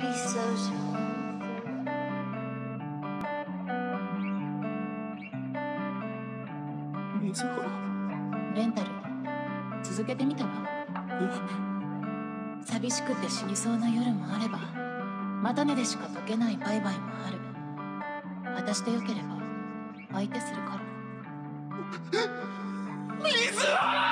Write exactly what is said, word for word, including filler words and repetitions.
be so strong.レンタル続けてみたわ。寂しくて死にそうな夜もあれば、叉根でしか解けないバイバイもある。私でよければ相手するから。水は